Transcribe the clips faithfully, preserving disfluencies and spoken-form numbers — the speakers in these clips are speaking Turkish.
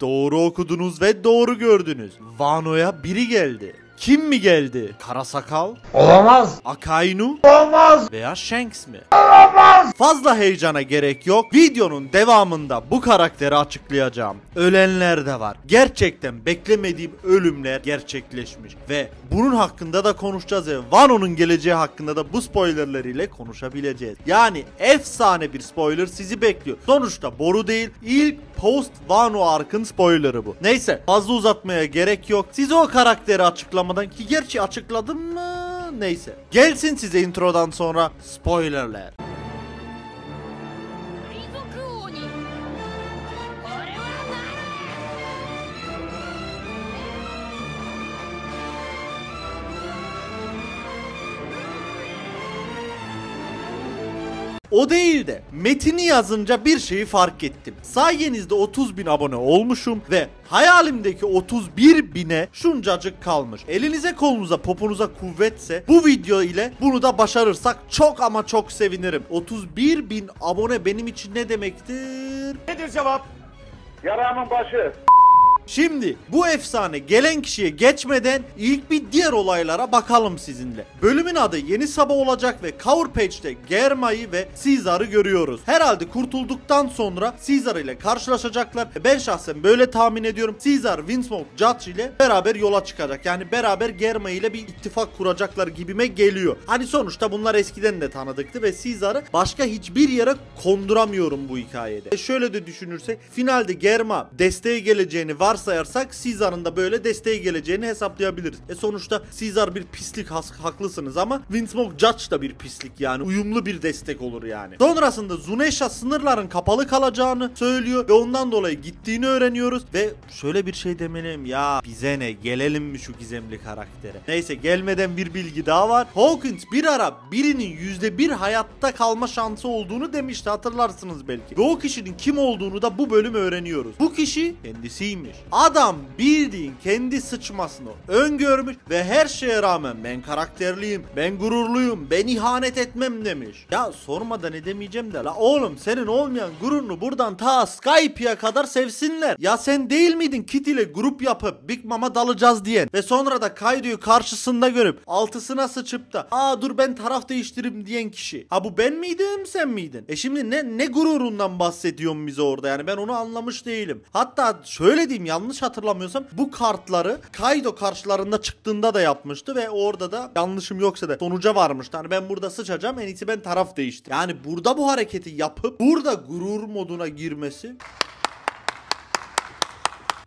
Doğru okudunuz ve doğru gördünüz. Wano'ya biri geldi. Kim mi geldi? Karasakal? Olamaz. Akainu? Olamaz. Veya Shanks mi? Olamaz. Fazla heyecana gerek yok. Videonun devamında bu karakteri açıklayacağım. Ölenler de var. Gerçekten beklemediğim ölümler gerçekleşmiş. Ve bunun hakkında da konuşacağız. Ve Wano'nun geleceği hakkında da bu spoilerleriyle konuşabileceğiz. Yani efsane bir spoiler sizi bekliyor. Sonuçta boru değil. İlk post Wano Ark'ın spoilerı bu. Neyse fazla uzatmaya gerek yok. Size o karakteri açıklama ki gerçi açıkladım mı? Neyse. Gelsin size introdan sonra spoilerler. O değil de metini yazınca bir şeyi fark ettim. Sayenizde otuz bin abone olmuşum ve hayalimdeki otuz bir bine şuncacık kalmış. Elinize kolunuza poponuza kuvvetse bu video ile bunu da başarırsak çok ama çok sevinirim. otuz bir bin abone benim için ne demektir? Nedir cevap? Yaramın başı. Şimdi bu efsane gelen kişiye geçmeden ilk bir diğer olaylara bakalım sizinle. Bölümün adı Yeni Sabah olacak ve cover page'te Germa'yı ve Caesar'ı görüyoruz. Herhalde kurtulduktan sonra Caesar ile karşılaşacaklar. Ben şahsen böyle tahmin ediyorum. Caesar Vinsmoke Judge ile beraber yola çıkacak. Yani beraber Germa ile bir ittifak kuracaklar gibime geliyor. Hani sonuçta bunlar eskiden de tanıdıktı ve Caesar'ı başka hiçbir yere konduramıyorum bu hikayede. E şöyle de düşünürsek finalde Germa desteğe geleceğini var sayarsak Caesar'ın da böyle desteğe geleceğini hesaplayabiliriz. E sonuçta Caesar bir pislik, has, haklısınız ama Vinsmoke Judge da bir pislik yani. Uyumlu bir destek olur yani. Sonrasında Zuneşa sınırların kapalı kalacağını söylüyor ve ondan dolayı gittiğini öğreniyoruz ve şöyle bir şey demeliyim ya, bize ne, gelelim mi şu gizemli karaktere? Neyse gelmeden bir bilgi daha var. Hawkins bir ara birinin yüzde bir hayatta kalma şansı olduğunu demişti, hatırlarsınız belki. Ve o kişinin kim olduğunu da bu bölüm öğreniyoruz. Bu kişi kendisiymiş. Adam bildiğin kendi sıçmasını öngörmüş ve her şeye rağmen ben karakterliyim, ben gururluyum, ben ihanet etmem demiş. Ya sormadan edemeyeceğim de la oğlum, senin olmayan gururunu buradan ta Skype'ya kadar sevsinler. Ya sen değil miydin Kit ile grup yapıp Big Mama dalacağız diyen ve sonra da Kaido'yu karşısında görüp altısına sıçıp da aa dur ben taraf değiştireyim diyen kişi? Ha bu ben miydim sen miydin? E şimdi ne ne gururundan bahsediyorsun bize orada, yani ben onu anlamış değilim. Hatta şöyle diyeyim, yanlış hatırlamıyorsam bu kartları Kaido karşılarında çıktığında da yapmıştı ve orada da yanlışım yoksa da sonuca varmıştı. Hani ben burada sıçacağım, en iyisi ben taraf değiştir. Yani burada bu hareketi yapıp burada gurur moduna girmesi...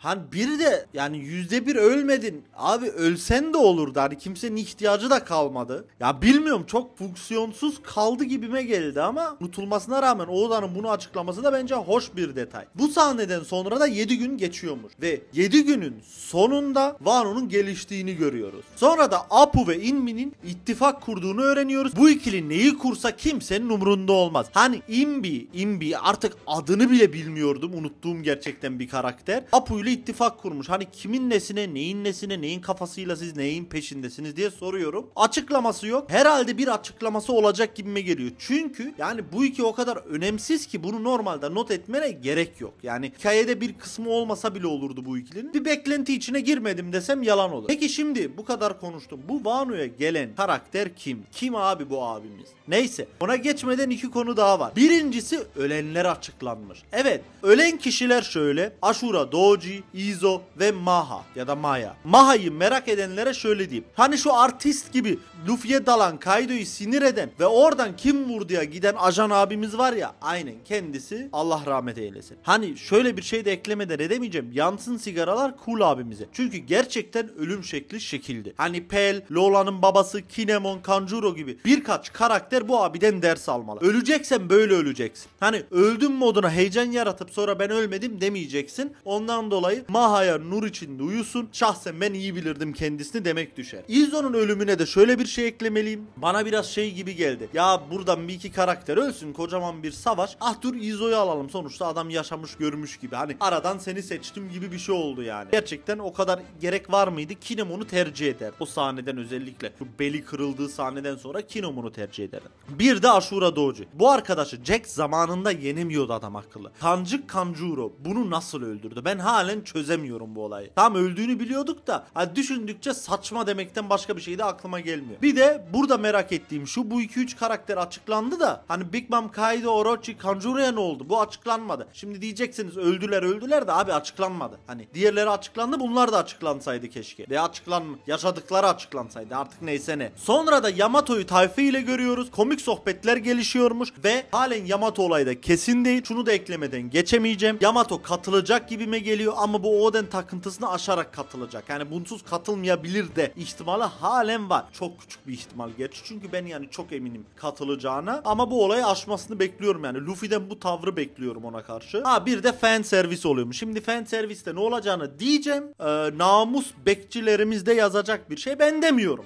Hani biri de yani yüzde bir ölmedin. Abi ölsen de olurdu. Hani kimsenin ihtiyacı da kalmadı. Ya bilmiyorum, çok fonksiyonsuz kaldı gibime geldi ama unutulmasına rağmen Oğuzhan'ın bunu açıklaması da bence hoş bir detay. Bu sahneden sonra da yedi gün geçiyormuş. Ve yedi günün sonunda Wano'nun geliştiğini görüyoruz. Sonra da Apu ve Inbi'nin ittifak kurduğunu öğreniyoruz. Bu ikili neyi kursa kimsenin umurunda olmaz. Hani Inbi, Inbi artık adını bile bilmiyordum. Unuttuğum gerçekten bir karakter. Apu ile ittifak kurmuş. Hani kimin nesine, neyin nesine, neyin kafasıyla siz neyin peşindesiniz diye soruyorum. Açıklaması yok. Herhalde bir açıklaması olacak gibime geliyor. Çünkü yani bu iki o kadar önemsiz ki bunu normalde not etmene gerek yok. Yani hikayede bir kısmı olmasa bile olurdu bu ikilinin. Bir beklenti içine girmedim desem yalan olur. Peki şimdi bu kadar konuştum. Bu Wano'ya gelen karakter kim? Kim abi bu abimiz? Neyse. Ona geçmeden iki konu daha var. Birincisi ölenler açıklanmış. Evet. Ölen kişiler şöyle. Ashura Doji, Izo ve Maha ya da Maya. Maha'yı merak edenlere şöyle diyeyim. Hani şu artist gibi Luffy'ye dalan, Kaido'yu sinir eden ve oradan kim vurduya giden ajan abimiz var ya, aynen kendisi, Allah rahmet eylesin. Hani şöyle bir şey de eklemeden edemeyeceğim. Yansın sigaralar cool abimize. Çünkü gerçekten ölüm şekli şekildi. Hani Pel, Lola'nın babası, Kinemon, Kanjuro gibi birkaç karakter bu abiden ders almalı. Öleceksen böyle öleceksin. Hani öldüm moduna heyecan yaratıp sonra ben ölmedim demeyeceksin. Ondan dolayı Maha'ya nur içinde uyusun. Şahsen ben iyi bilirdim kendisini demek düşer. Izo'nun ölümüne de şöyle bir şey eklemeliyim. Bana biraz şey gibi geldi. Ya buradan bir iki karakter ölsün, kocaman bir savaş. Ah dur Izo'yu alalım, sonuçta adam yaşamış görmüş gibi. Hani aradan seni seçtim gibi bir şey oldu yani. Gerçekten o kadar gerek var mıydı? Kinemon'u tercih eder. O sahneden özellikle şu beli kırıldığı sahneden sonra Kinemon'u tercih eder. Bir de Ashura Doji. Bu arkadaşı Jack zamanında yenemiyordu adam akıllı. Kancık Kanjuro bunu nasıl öldürdü? Ben halen rağmen çözemiyorum bu olayı. Tam öldüğünü biliyorduk da hani düşündükçe saçma demekten başka bir şey de aklıma gelmiyor. Bir de burada merak ettiğim şu, bu iki üç karakter açıklandı da hani Big Mom, Kaido, Orochi, Kanjuro'ya ne oldu? Bu açıklanmadı. Şimdi diyeceksiniz öldüler öldüler de abi açıklanmadı. Hani diğerleri açıklandı, bunlar da açıklansaydı keşke. De açıklan yaşadıkları açıklansaydı artık neyse ne. Sonra da Yamato'yu tayfe ile görüyoruz. Komik sohbetler gelişiyormuş ve halen Yamato olayı da kesin değil. Şunu da eklemeden geçemeyeceğim. Yamato katılacak gibime geliyor ama bu Oden takıntısını aşarak katılacak. Yani bunsuz katılmayabilir de ihtimali halen var. Çok küçük bir ihtimal geç. Çünkü ben yani çok eminim katılacağına ama bu olayı aşmasını bekliyorum yani. Luffy'den bu tavrı bekliyorum ona karşı. Ha bir de fan servis oluyormuş. Şimdi fan serviste ne olacağını diyeceğim. Ee, namus bekçilerimizde yazacak bir şey ben demiyorum.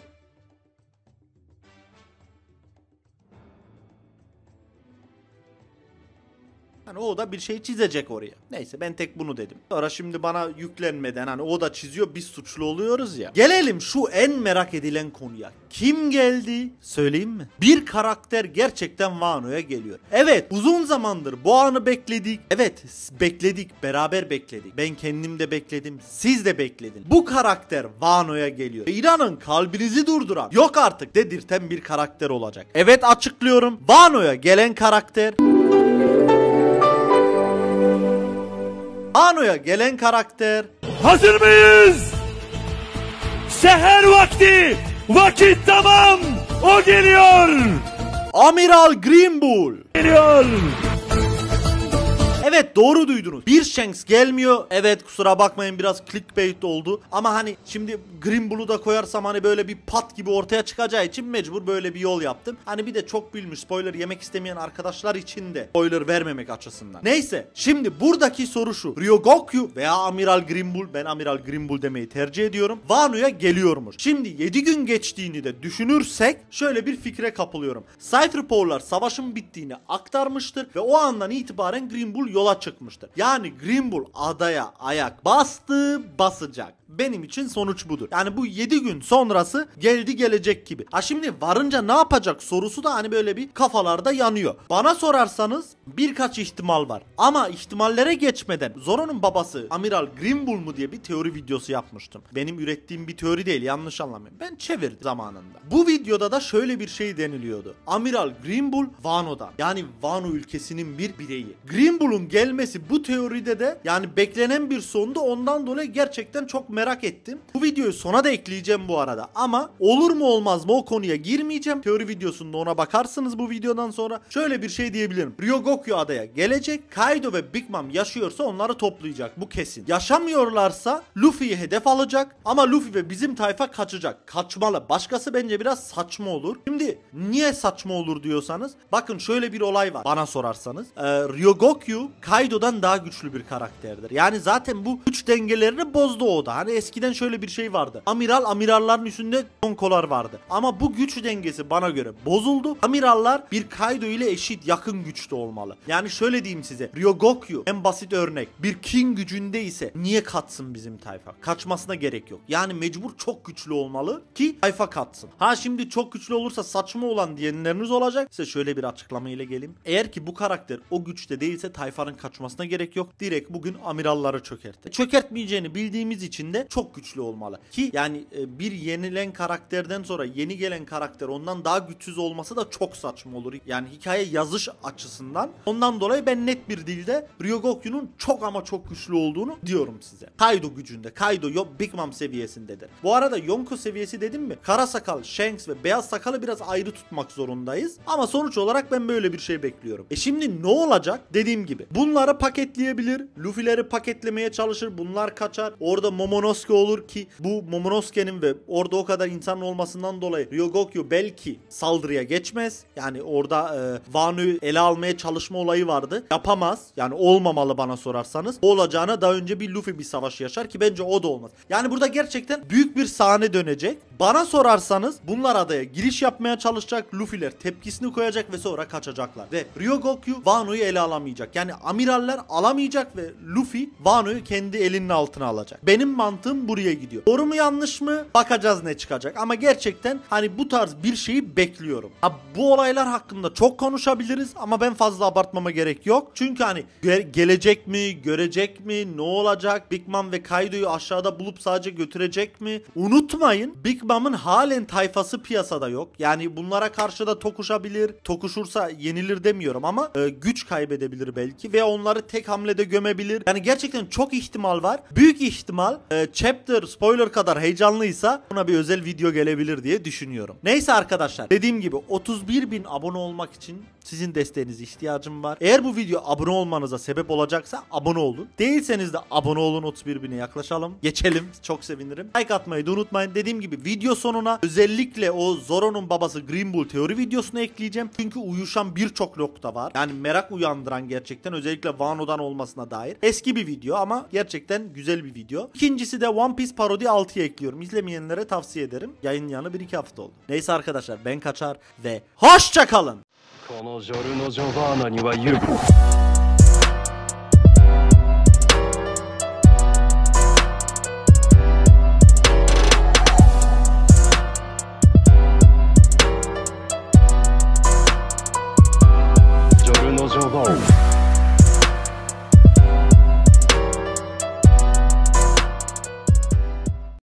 Hani o da bir şey çizecek oraya. Neyse ben tek bunu dedim. Sonra şimdi bana yüklenmeden hani o da çiziyor biz suçlu oluyoruz ya. Gelelim şu en merak edilen konuya. Kim geldi? Söyleyeyim mi? Bir karakter gerçekten Wano'ya geliyor. Evet uzun zamandır bu anı bekledik. Evet bekledik. Beraber bekledik. Ben kendim de bekledim. Siz de bekledin. Bu karakter Wano'ya geliyor. Ve inanın kalbinizi durduran, yok artık dedirten bir karakter olacak. Evet açıklıyorum. Wano'ya gelen karakter... Wano'ya gelen karakter. Hazır mıyız? Seher vakti. Vakit tamam. O geliyor. Amiral Grimble. Geliyor. Evet doğru duydunuz. Bir Shanks gelmiyor. Evet kusura bakmayın biraz clickbait oldu. Ama hani şimdi Grimble'u da koyarsam hani böyle bir pat gibi ortaya çıkacağı için mecbur böyle bir yol yaptım. Hani bir de çok bilmiş spoiler yemek istemeyen arkadaşlar için de spoiler vermemek açısından. Neyse şimdi buradaki soru şu. Ryogoku veya Amiral Grimble, ben Amiral Grimble demeyi tercih ediyorum, Wano'ya geliyormuş. Şimdi yedi gün geçtiğini de düşünürsek şöyle bir fikre kapılıyorum. Cypherpo'lar savaşın bittiğini aktarmıştır ve o andan itibaren Grimble yola çıkmıştır. Yani Grimble adaya ayak bastı, basacak. Benim için sonuç budur. Yani bu yedi gün sonrası geldi gelecek gibi. Ha şimdi varınca ne yapacak sorusu da hani böyle bir kafalarda yanıyor. Bana sorarsanız birkaç ihtimal var. Ama ihtimallere geçmeden Zoro'nun babası Amiral Grimble mu diye bir teori videosu yapmıştım. Benim ürettiğim bir teori değil, yanlış anlamayın. Ben çevirdim zamanında. Bu videoda da şöyle bir şey deniliyordu. Amiral Grimble Wano'dan, yani Wano ülkesinin bir bireyi. Grimble'un gelmesi bu teoride de yani beklenen bir sondu, ondan dolayı gerçekten çok merak ettim. Bu videoyu sona da ekleyeceğim bu arada ama olur mu olmaz mı o konuya girmeyeceğim. Teori videosunda ona bakarsınız bu videodan sonra. Şöyle bir şey diyebilirim. Ryogoku adaya gelecek. Kaido ve Big Mom yaşıyorsa onları toplayacak. Bu kesin. Yaşamıyorlarsa Luffy'yi hedef alacak ama Luffy ve bizim tayfa kaçacak. Kaçmalı. Başkası bence biraz saçma olur. Şimdi niye saçma olur diyorsanız bakın şöyle bir olay var bana sorarsanız. Ee, Ryogoku Kaido'dan daha güçlü bir karakterdir. Yani zaten bu güç dengelerini bozdu o da. Hani eskiden şöyle bir şey vardı. Amiral amiralların üstünde konkolar vardı. Ama bu güç dengesi bana göre bozuldu. Amirallar bir Kaido ile eşit yakın güçte olmalı. Yani şöyle diyeyim size. Ryogoku en basit örnek. Bir King gücünde ise niye katsın bizim tayfa? Kaçmasına gerek yok. Yani mecbur çok güçlü olmalı ki tayfa katsın. Ha şimdi çok güçlü olursa saçma olan diyenleriniz olacak. Size şöyle bir açıklamayla geleyim. Eğer ki bu karakter o güçte değilse tayfanın kaçmasına gerek yok. Direkt bugün amiralları çökertti. Çökertmeyeceğini bildiğimiz için de çok güçlü olmalı ki yani bir yenilen karakterden sonra yeni gelen karakter ondan daha güçsüz olması da çok saçma olur yani hikaye yazış açısından. Ondan dolayı ben net bir dilde Ryogoku'nun çok ama çok güçlü olduğunu diyorum size. Kaido gücünde, Kaido yok Big Mom seviyesindedir. Bu arada Yonko seviyesi dedim mi? Karasakal, Shanks ve beyaz sakalı biraz ayrı tutmak zorundayız ama sonuç olarak ben böyle bir şey bekliyorum. E şimdi ne olacak? Dediğim gibi bunları paketleyebilir, Luffy'leri paketlemeye çalışır, bunlar kaçar. Orada Momono Momonosuke olur ki bu Momonosuke'nin ve orada o kadar insanın olmasından dolayı Ryogoku belki saldırıya geçmez. Yani orada e, Wano'yu ele almaya çalışma olayı vardı. Yapamaz. Yani olmamalı bana sorarsanız. Olacağına daha önce bir Luffy bir savaş yaşar ki bence o da olmaz. Yani burada gerçekten büyük bir sahne dönecek. Bana sorarsanız bunlar adaya giriş yapmaya çalışacak. Luffy'ler tepkisini koyacak ve sonra kaçacaklar. Ve Ryogoku Wano'yu ele alamayacak. Yani amiraller alamayacak ve Luffy Wano'yu kendi elinin altına alacak. Benim mantığım buraya gidiyor. Doğru mu yanlış mı? Bakacağız ne çıkacak. Ama gerçekten hani bu tarz bir şeyi bekliyorum. Ha, bu olaylar hakkında çok konuşabiliriz ama ben fazla abartmama gerek yok. Çünkü hani ge- gelecek mi, görecek mi, ne olacak? Big Mom ve Kaido'yu aşağıda bulup sadece götürecek mi? Unutmayın, Big Mom'ın halen tayfası piyasada yok. Yani bunlara karşı da tokuşabilir. Tokuşursa yenilir demiyorum ama e, güç kaybedebilir belki ve onları tek hamlede gömebilir. Yani gerçekten çok ihtimal var. Büyük ihtimal e, chapter spoiler kadar heyecanlıysa buna bir özel video gelebilir diye düşünüyorum. Neyse arkadaşlar, dediğim gibi otuz bir bin abone olmak için sizin desteğinize ihtiyacım var. Eğer bu video abone olmanıza sebep olacaksa abone olun. Değilseniz de abone olun, otuz bir bine yaklaşalım. Geçelim, çok sevinirim. Like atmayı da unutmayın. Dediğim gibi video sonuna özellikle o Zoro'nun babası Grimble teori videosunu ekleyeceğim. Çünkü uyuşan birçok nokta var. Yani merak uyandıran gerçekten, özellikle Wano'dan olmasına dair. Eski bir video ama gerçekten güzel bir video. İkincisi de One Piece Parodi altıya ekliyorum. İzlemeyenlere tavsiye ederim. Yayın yanı bir iki hafta oldu. Neyse arkadaşlar, ben kaçar ve hoşça kalın. Joe